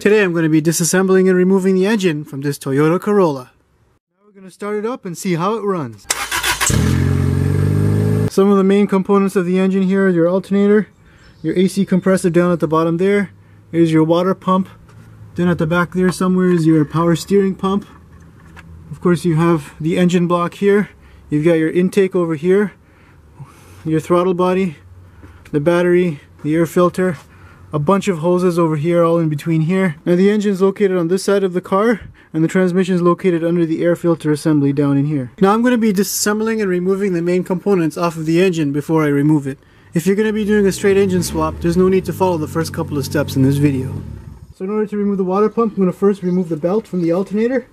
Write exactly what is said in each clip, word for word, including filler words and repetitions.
Today I'm going to be disassembling and removing the engine from this Toyota Corolla. Now we're going to start it up and see how it runs. Some of the main components of the engine here are your alternator, your A C compressor down at the bottom there, there's your water pump, then at the back there somewhere is your power steering pump. Of course you have the engine block here, you've got your intake over here, your throttle body, the battery, the air filter, a bunch of hoses over here, all in between here. Now the engine is located on this side of the car and the transmission is located under the air filter assembly down in here. Now I'm going to be disassembling and removing the main components off of the engine before I remove it. If you're going to be doing a straight engine swap, there's no need to follow the first couple of steps in this video. So in order to remove the water pump, I'm going to first remove the belt from the alternator.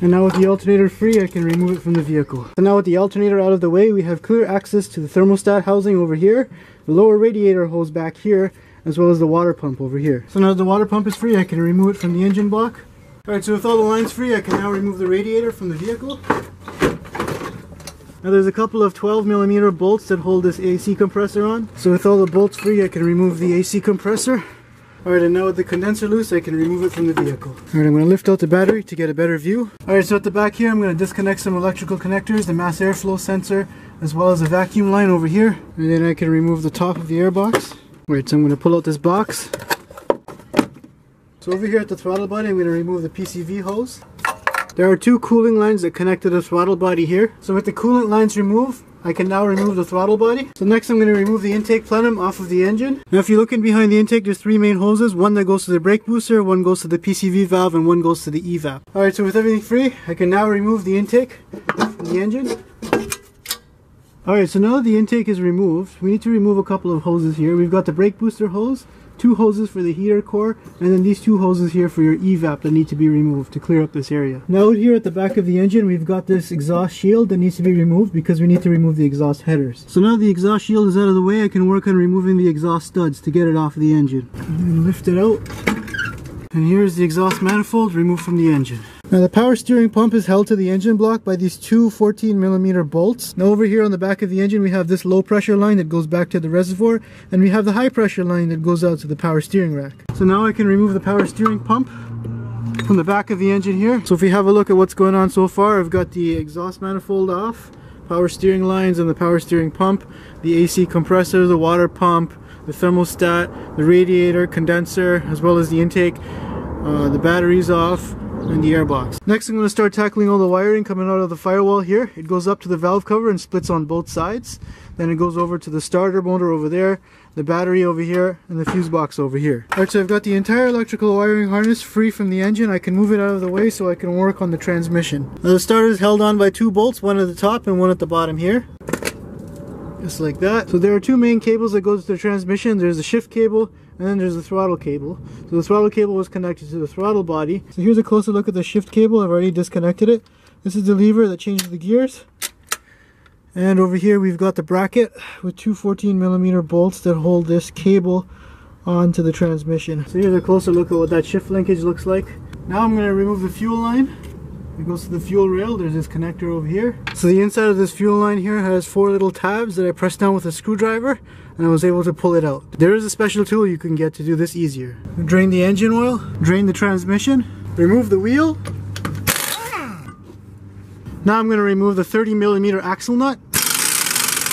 And now with the alternator free, I can remove it from the vehicle. So now with the alternator out of the way, we have clear access to the thermostat housing over here, the lower radiator hose back here, as well as the water pump over here. So now the water pump is free, I can remove it from the engine block. Alright, so with all the lines free, I can now remove the radiator from the vehicle. Now there's a couple of twelve millimeter bolts that hold this A C compressor on. So with all the bolts free, I can remove the A C compressor. Alright, and now with the condenser loose, I can remove it from the vehicle. Alright, I'm going to lift out the battery to get a better view. Alright, so at the back here, I'm going to disconnect some electrical connectors, the mass airflow sensor, as well as a vacuum line over here. And then I can remove the top of the air box. Alright, so I'm going to pull out this box. So over here at the throttle body, I'm going to remove the P C V hose. There are two cooling lines that connect to the throttle body here. So with the coolant lines removed, I can now remove the throttle body. So next I'm going to remove the intake plenum off of the engine. Now if you look in behind the intake, there's three main hoses. One that goes to the brake booster, one goes to the P C V valve, and one goes to the E VAP. Alright, so with everything free, I can now remove the intake from the engine. Alright, so now that the intake is removed, we need to remove a couple of hoses here. We've got the brake booster hose, two hoses for the heater core, and then these two hoses here for your E VAP that need to be removed to clear up this area. Now here at the back of the engine, we've got this exhaust shield that needs to be removed because we need to remove the exhaust headers. So now the exhaust shield is out of the way, I can work on removing the exhaust studs to get it off the engine. And then lift it out. And here's the exhaust manifold removed from the engine. Now the power steering pump is held to the engine block by these two fourteen millimeter bolts. Now over here on the back of the engine we have this low pressure line that goes back to the reservoir, and we have the high pressure line that goes out to the power steering rack. So now I can remove the power steering pump from the back of the engine here. So if we have a look at what's going on so far, I've got the exhaust manifold off, power steering lines and the power steering pump, the A C compressor, the water pump, the thermostat, the radiator, condenser, as well as the intake, uh, the batteries off, and the air box. Next I'm going to start tackling all the wiring coming out of the firewall here. It goes up to the valve cover and splits on both sides. Then it goes over to the starter motor over there, the battery over here, and the fuse box over here. Alright, so I've got the entire electrical wiring harness free from the engine. I can move it out of the way so I can work on the transmission. Now the starter is held on by two bolts, one at the top and one at the bottom here. Just like that. So there are two main cables that go to the transmission. There's the shift cable and then there's the throttle cable. So the throttle cable was connected to the throttle body. So here's a closer look at the shift cable. I've already disconnected it. This is the lever that changes the gears. And over here we've got the bracket with two fourteen millimeter bolts that hold this cable onto the transmission. So here's a closer look at what that shift linkage looks like. Now I'm going to remove the fuel line. It goes to the fuel rail, there's this connector over here. So the inside of this fuel line here has four little tabs that I pressed down with a screwdriver and I was able to pull it out. There is a special tool you can get to do this easier. Drain the engine oil, drain the transmission, remove the wheel. Now I'm going to remove the thirty millimeter axle nut.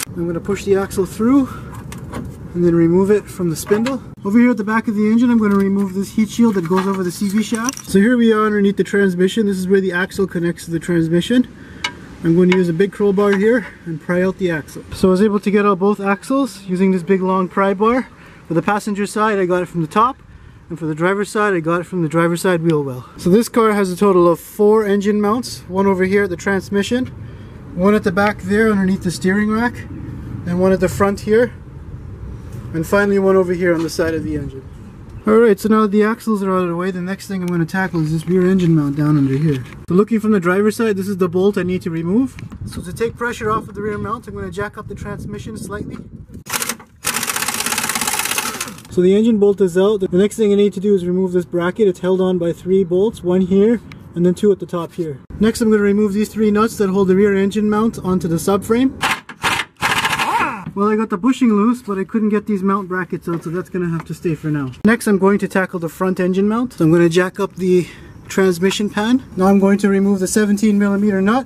I'm going to push the axle through and then remove it from the spindle. Over here at the back of the engine, I'm going to remove this heat shield that goes over the C V shaft. So here we are underneath the transmission. This is where the axle connects to the transmission. I'm going to use a big crowbar here and pry out the axle. So I was able to get out both axles using this big long pry bar. For the passenger side, I got it from the top. And for the driver's side, I got it from the driver's side wheel well. So this car has a total of four engine mounts. One over here at the transmission. One at the back there underneath the steering rack. And one at the front here. And finally one over here on the side of the engine. Alright, so now that the axles are out of the way, the next thing I'm going to tackle is this rear engine mount down under here. So looking from the driver's side, this is the bolt I need to remove. So to take pressure off of the rear mount, I'm going to jack up the transmission slightly. So the engine bolt is out. The next thing I need to do is remove this bracket. It's held on by three bolts, one here and then two at the top here. Next I'm going to remove these three nuts that hold the rear engine mount onto the subframe. Well, I got the bushing loose, but I couldn't get these mount brackets out, so that's going to have to stay for now. Next, I'm going to tackle the front engine mount. So I'm going to jack up the transmission pan. Now I'm going to remove the seventeen millimeter nut.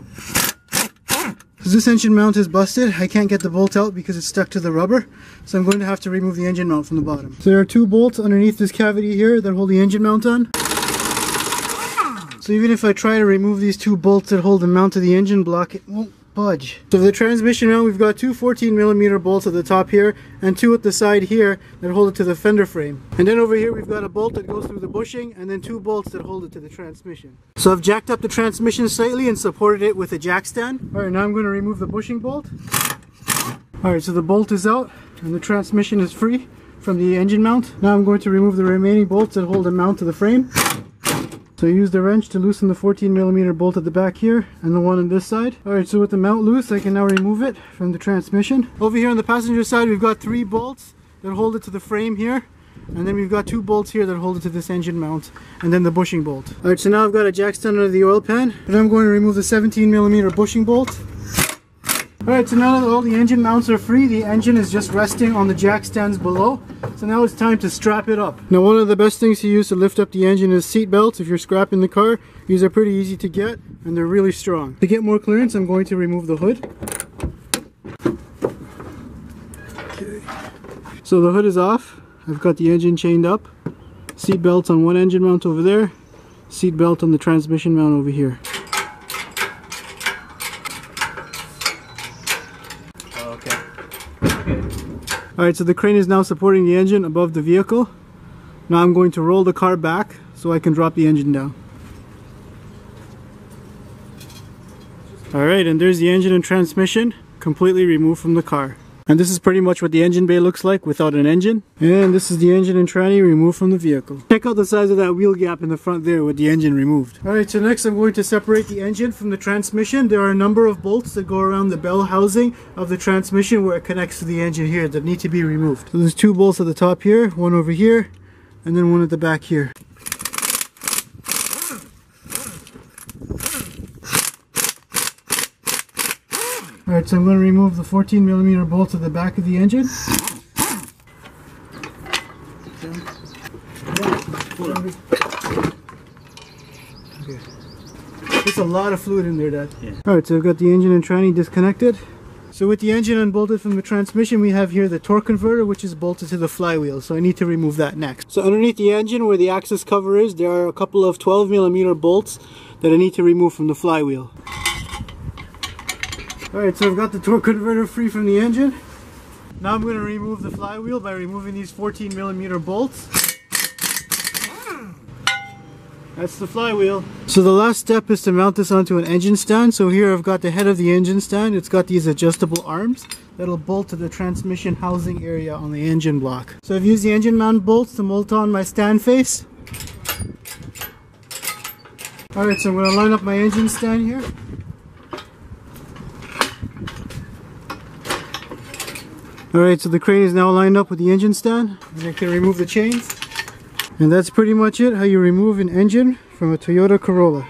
This engine mount is busted. I can't get the bolt out because it's stuck to the rubber, so I'm going to have to remove the engine mount from the bottom. So there are two bolts underneath this cavity here that hold the engine mount on. So even if I try to remove these two bolts that hold the mount to the engine block, it won't budge. So for the transmission mount, we've got two fourteen millimeter bolts at the top here and two at the side here that hold it to the fender frame. And then over here we've got a bolt that goes through the bushing and then two bolts that hold it to the transmission. So I've jacked up the transmission slightly and supported it with a jack stand. Alright, now I'm going to remove the bushing bolt. Alright, so the bolt is out and the transmission is free from the engine mount. Now I'm going to remove the remaining bolts that hold the mount to the frame. So I use the wrench to loosen the fourteen millimeter bolt at the back here and the one on this side. Alright, so with the mount loose, I can now remove it from the transmission. Over here on the passenger side, we've got three bolts that hold it to the frame here. And then we've got two bolts here that hold it to this engine mount and then the bushing bolt. Alright, so now I've got a jack stand under the oil pan. And I'm going to remove the seventeen millimeter bushing bolt. Alright, so now that all the engine mounts are free, the engine is just resting on the jack stands below. So now it's time to strap it up. Now, one of the best things to use to lift up the engine is seat belts. If you're scrapping the car, these are pretty easy to get and they're really strong. To get more clearance, I'm going to remove the hood. Okay. So the hood is off. I've got the engine chained up. Seat belts on one engine mount over there. Seat belt on the transmission mount over here. Okay. Okay. Alright, so the crane is now supporting the engine above the vehicle. Now I'm going to roll the car back so I can drop the engine down. Alright, and there's the engine and transmission completely removed from the car. And this is pretty much what the engine bay looks like without an engine. And this is the engine and tranny removed from the vehicle. Check out the size of that wheel gap in the front there with the engine removed. Alright, so next I'm going to separate the engine from the transmission. There are a number of bolts that go around the bell housing of the transmission where it connects to the engine here that need to be removed. So there's two bolts at the top here, one over here, and then one at the back here. Alright, so I'm going to remove the fourteen millimeter bolts at the back of the engine. Okay. There's a lot of fluid in there, Dad. Yeah. Alright, so I've got the engine and tranny disconnected. So with the engine unbolted from the transmission, we have here the torque converter, which is bolted to the flywheel, so I need to remove that next. So underneath the engine where the axis cover is, there are a couple of twelve millimeter bolts that I need to remove from the flywheel. Alright, so I've got the torque converter free from the engine. Now I'm going to remove the flywheel by removing these fourteen millimeter bolts. That's the flywheel. So the last step is to mount this onto an engine stand. So here I've got the head of the engine stand. It's got these adjustable arms that'll bolt to the transmission housing area on the engine block. So I've used the engine mount bolts to bolt on my stand face. Alright, so I'm going to line up my engine stand here. Alright, so the crane is now lined up with the engine stand, and I can remove the chains. And that's pretty much it, how you remove an engine from a Toyota Corolla.